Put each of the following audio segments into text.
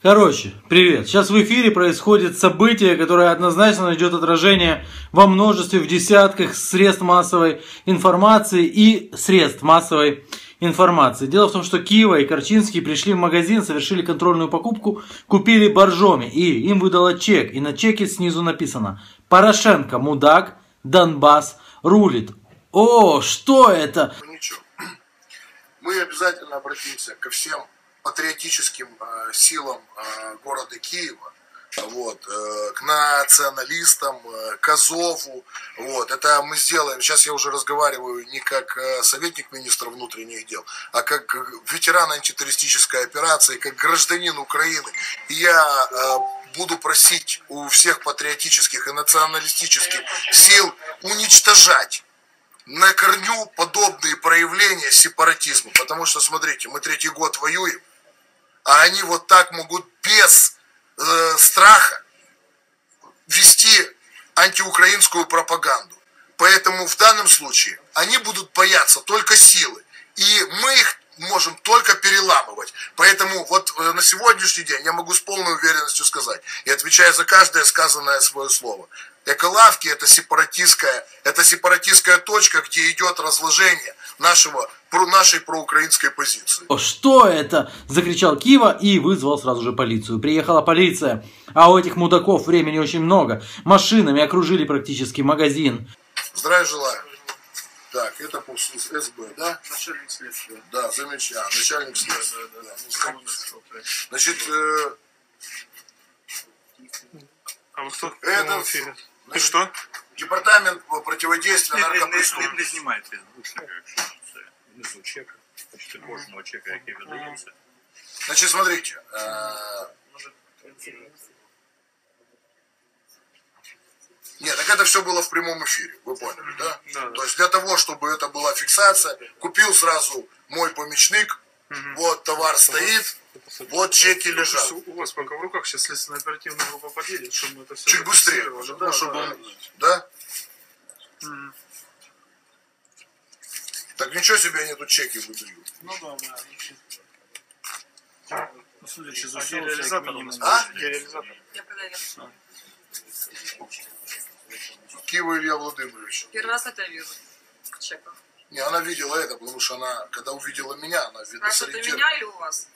Короче, привет. Сейчас в эфире происходит событие, которое однозначно найдет отражение во множестве, в десятках средств массовой информации и средств массовой информации. Дело в том, что Кива и Корчинский пришли в магазин, совершили контрольную покупку, купили боржоми, и им выдала чек. И на чеке снизу написано: «Порошенко, мудак, Донбасс рулит». О, что это? Ну ничего, мы обязательно обратимся ко всем патриотическим силам города Киева, вот, к националистам, к Азову. Вот, это мы сделаем. Сейчас я уже разговариваю не как советник министра внутренних дел, а как ветеран антитеррористической операции, как гражданин Украины. И я буду просить у всех патриотических и националистических сил уничтожать на корню подобные проявления сепаратизма. Потому что, смотрите, мы 3-й год воюем, а они вот так могут без страха вести антиукраинскую пропаганду. Поэтому в данном случае они будут бояться только силы. И мы их можем только переламывать. Поэтому вот на сегодняшний день я могу с полной уверенностью сказать, и отвечая за каждое сказанное свое слово: Эколавки — это сепаратистская точка, где идет разложение нашей проукраинской позиции. Что это? Закричал Кива и вызвал сразу же полицию. Приехала полиция, а у этих мудаков времени очень много. Машинами окружили практически магазин. Здравия желаю. Так, это по СБУ, да? Начальник следствия. Да, замечательно. Начальник следствия. Да. Значит, а вы кто? Это и что? Департамент по противодействию наркопреступности. Не снимает внизу чека. Значит, кожного чека, який видається. Значит, смотрите. Нет, так это все было в прямом эфире, вы поняли, да? Да? То есть для того, чтобы это была фиксация, купил сразу мой помечник, вот товар стоит, вот чеки лежат. У вас пока в руках, сейчас следственно-оперативная группа подъедет, чтобы это все... Чуть быстрее, уже, да, чтобы... Да? Так ничего себе, они тут чеки выдают. Ну да. Судячи за все, реализатор у нас... А? Я проверил. Кива Илья Владимирович. Первый раз это вижу. Чеков. Не, она видела это, потому что она, когда увидела меня, она видно сориентировалась. У меня или у вас?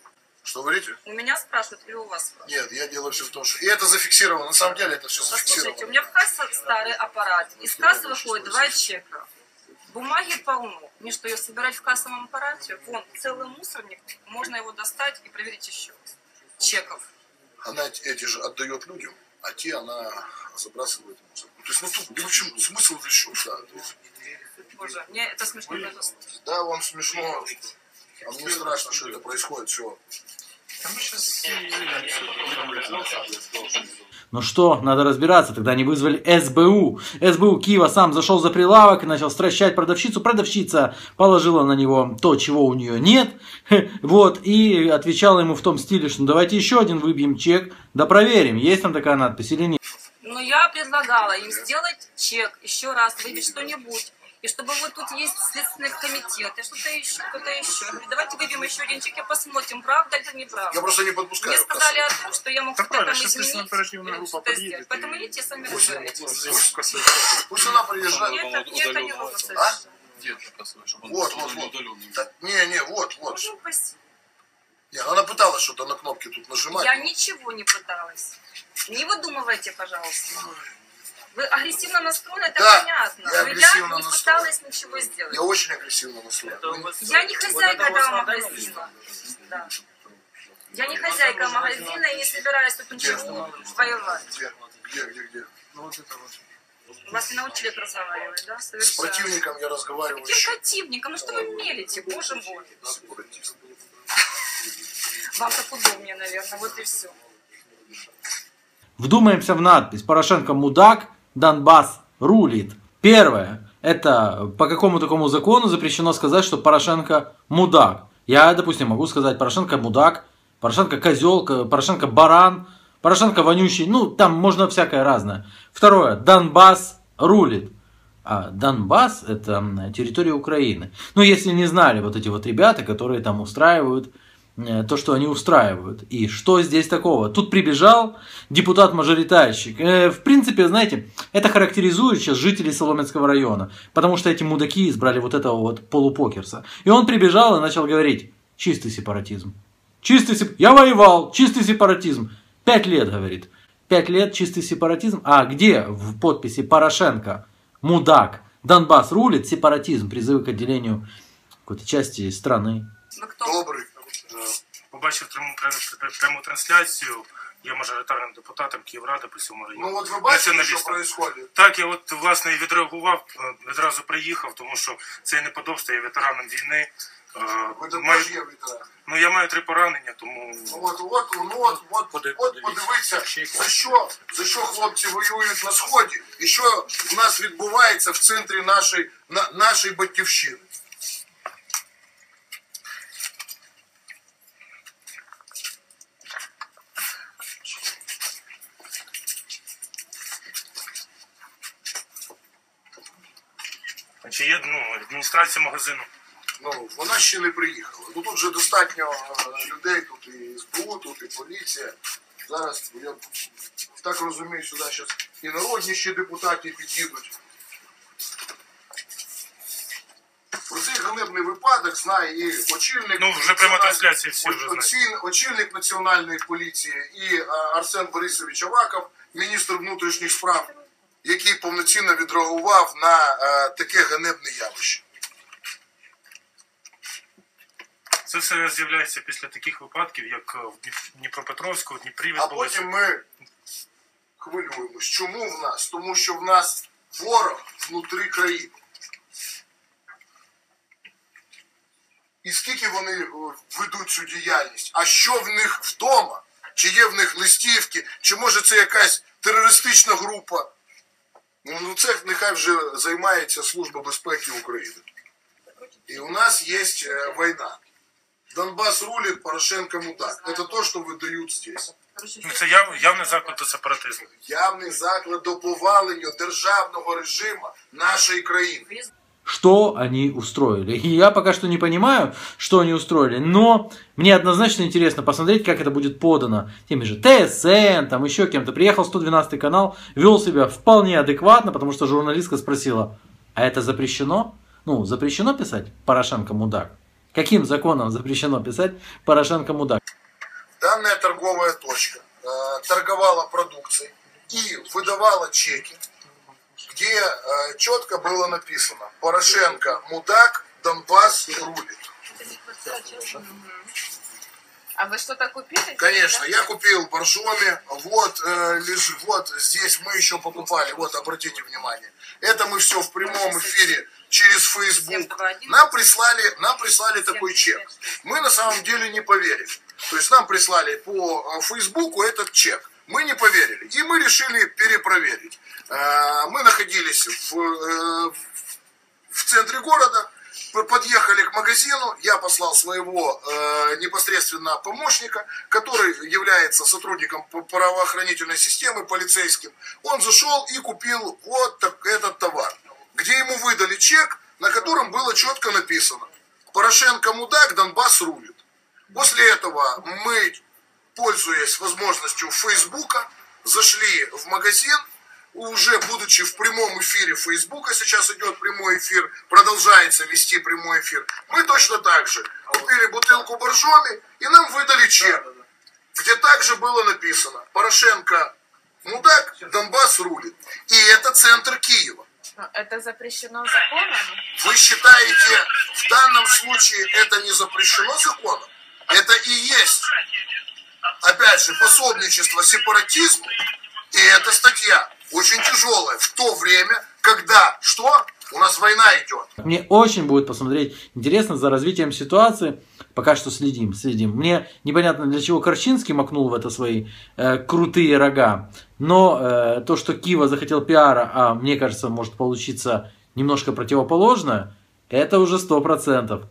Что говорите? У меня спрашивают или у вас спрашивают? Нет, я делаю все в том, что... И это зафиксировано, на самом деле это все зафиксировано. Послушайте, у меня в кассе старый аппарат, из кассы выходит 2 чека. Бумаги полно. Мне что, ее собирать в кассовом аппарате? Вон, целый мусорник, можно его достать и проверить еще раз. Чеков. Она эти же отдает людям, а те она забрасывает мусор. То есть, ну тут, в общем, смысл вещей, да. Боже, мне это смешно. Да, вам смешно, а мне страшно, что это происходит, все. Ну что, надо разбираться, тогда они вызвали СБУ. СБУ Кива сам зашел за прилавок и начал стращать продавщицу. Продавщица положила на него то, чего у нее нет. Вот, и отвечала ему в том стиле, что ну, давайте еще один выбьем чек, да проверим, есть там такая надпись или нет. Но я предлагала им сделать чек, еще раз выбить что-нибудь. И чтобы вот тут есть следственный комитет, и что-то еще, кто-то еще. Давайте выбьем еще один чек и посмотрим, правда или неправда. Я просто не подпускаю. Мне сказали о том, что я мог так это там изменить. Поэтому идите, сами разбирайтесь. Пусть она приезжает. Нет, это не нужно совершенно. Вот. Не, вот. Нет, она пыталась что-то на кнопки тут нажимать. Я ничего не пыталась. Не выдумывайте, пожалуйста. Вы агрессивно настроены, это да, понятно. Я не пыталась ничего сделать. Я очень агрессивно настроена. Я не хозяйка этого магазина. Да. Я не хозяйка магазина и не собираюсь тут ничего воевать. Где? Ну вот это вот. Вас не научили разговаривать, да? Совершенно. С противником я разговариваю. Каким противником? Ну что вы мелите, боже мой. Вам так удобнее, наверное, вот и все. Вдумаемся в надпись: «Порошенко мудак, Донбасс рулит». Первое. Это по какому такому закону запрещено сказать, что Порошенко мудак? Я, допустим, могу сказать: Порошенко мудак, Порошенко козел, Порошенко баран, Порошенко вонючий. Ну, там можно всякое разное. Второе. Донбасс рулит. А Донбасс — это территория Украины. Ну, если не знали вот эти вот ребята, которые там устраивают то, что они устраивают. И что здесь такого? Тут прибежал депутат-мажоритарщик. В принципе, знаете, это характеризует сейчас жителей Соломенского района, потому что эти мудаки избрали вот этого вот полупокерса. И он прибежал и начал говорить: чистый сепаратизм. Я воевал, чистый сепаратизм. 5 лет, говорит. 5 лет чистый сепаратизм. А где в подписи Порошенко, мудак, Донбасс рулит, сепаратизм, призывы к отделению какой-то части страны? Добрый. Побачив пряму трансляцію, я мажоритарним депутатом Київради по цьому району. Ну от ви бачите, що відбувається? Так, я от власне відреагував, відразу приїхав, тому що це неподобство, я ветераном війни. Ну я маю 3 поранення, тому... От подивіться, за що хлопці воюють на Сході, і що в нас відбувається в центрі нашої батьківщини. Чи є адміністрація магазину? Ну, вона ще не приїхала. Ну, тут вже достатньо людей, тут і СБУ, тут і поліція. Зараз, я так розумію, сюди зараз і народні ще депутати під'їдуть. Про цей ганебний випадок знає і очільник... Ну, вже прямо трансляції всі вже знають. Очільник національної поліції і Арсен Борисович Аваков, міністр внутрішніх справ, який повноцінно відреагував на таке ганебне явище. Це все з'являється після таких випадків, як в Дніпропетровську, в Дніпрі відбулося. А потім ми хвилюємось. Чому в нас? Тому що в нас ворог внутрі країни. І скільки вони ведуть цю діяльність? А що в них вдома? Чи є в них листівки? Чи може це якась терористична група? Ну це нехай вже займається Служба безпеки України. І у нас є війна. Донбасс рулит, Порошенко мудак. Это то, что выдают здесь. Це явний заклад до сепаратизму. Явний заклад до повалення державного режима нашей країни. Что они устроили? И я пока что не понимаю, что они устроили, но мне однозначно интересно посмотреть, как это будет подано теми же ТСН, там еще кем-то. Приехал 112 канал, вел себя вполне адекватно, потому что журналистка спросила: а это запрещено? Ну, запрещено писать «Порошенко мудак»? Каким законом запрещено писать «Порошенко мудак»? Данная торговая точка торговала продукцией и выдавала чеки, где четко было написано: «Порошенко мудак, Донбасс рулит». А вы что-то купили? Конечно, я купил боржоми. Вот здесь мы еще покупали. Вот, обратите внимание. Это мы все в прямом эфире через Facebook. Нам прислали такой чек. Мы на самом деле не поверили. То есть нам прислали по Фейсбуку этот чек. Мы не поверили. И мы решили перепроверить. Мы находились в центре города. Подъехали к магазину, я послал своего непосредственно помощника, который является сотрудником правоохранительной системы, полицейским. Он зашел и купил вот этот товар, где ему выдали чек, на котором было четко написано: «Порошенко мудак, Донбасс рулит». После этого мы, пользуясь возможностью Фейсбука, зашли в магазин, уже будучи в прямом эфире Фейсбука, сейчас идет прямой эфир, продолжается вести прямой эфир, мы точно так же купили бутылку боржоми и нам выдали чек, где также было написано: «Порошенко мудак, Донбасс рулит». И это центр Киева. Но это запрещено законом? Вы считаете, в данном случае это не запрещено законом? Это и есть, опять же, пособничество сепаратизму, и эта статья очень тяжелая в то время, когда что? У нас война идет. Мне очень будет посмотреть интересно за развитием ситуации. Пока что следим. Мне непонятно, для чего Корчинский макнул в это свои крутые рога. Но то, что Кива захотел пиара, а мне кажется, может получиться немножко противоположное, это уже 100%.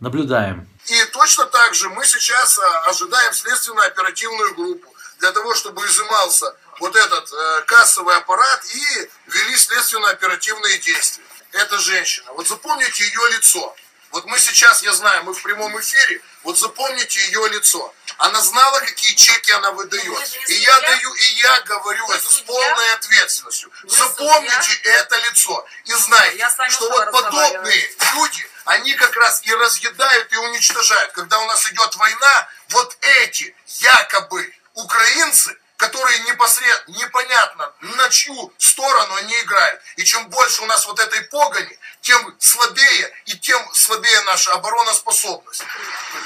Наблюдаем. И точно так же мы сейчас ожидаем следственно-оперативную группу для того, чтобы изымался вот этот кассовый аппарат и вели следственно-оперативные действия. Это женщина. Вот запомните ее лицо. Вот мы сейчас, я знаю, мы в прямом эфире, вот запомните ее лицо. Она знала, какие чеки она выдает. И я даю, и я говорю это с полной ответственностью. Запомните это лицо. И знайте, что вот подобные люди, они как раз и разъедают, и уничтожают. Когда у нас идет война, вот эти якобы украинцы, которые непосредственно, непонятно на чью сторону они играют. И чем больше у нас вот этой погони, тем слабее и тем слабее наша обороноспособность.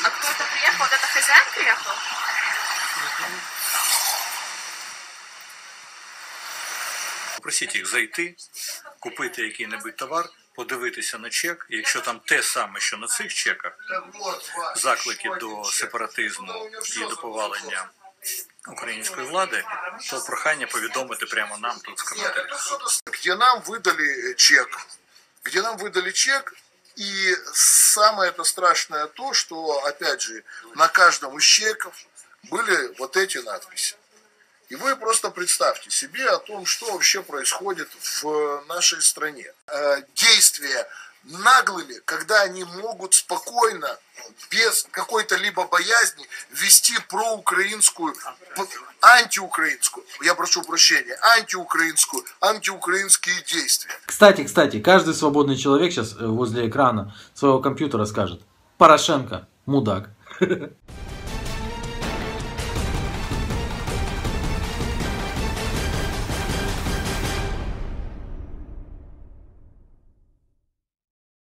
А кто-то приехал? Вот это хозяин приехал? Попросите их зайти, купити який-небудь товар, подивитися на чек, і якщо там те саме, що на цих чеках, заклики до сепаратизму і до повалення украинской влады, то прохання повідомити прямо нам тут в комментариях. Где нам выдали чек, и самое это страшное то, что, опять же, на каждом из чеков были вот эти надписи. И вы просто представьте себе о том, что вообще происходит в нашей стране. Действия наглыми, когда они могут спокойно, без какой-то либо боязни, вести проукраинскую, антиукраинскую, я прошу прощения, антиукраинскую, антиукраинские действия. Кстати, каждый свободный человек сейчас возле экрана своего компьютера скажет: Порошенко, мудак.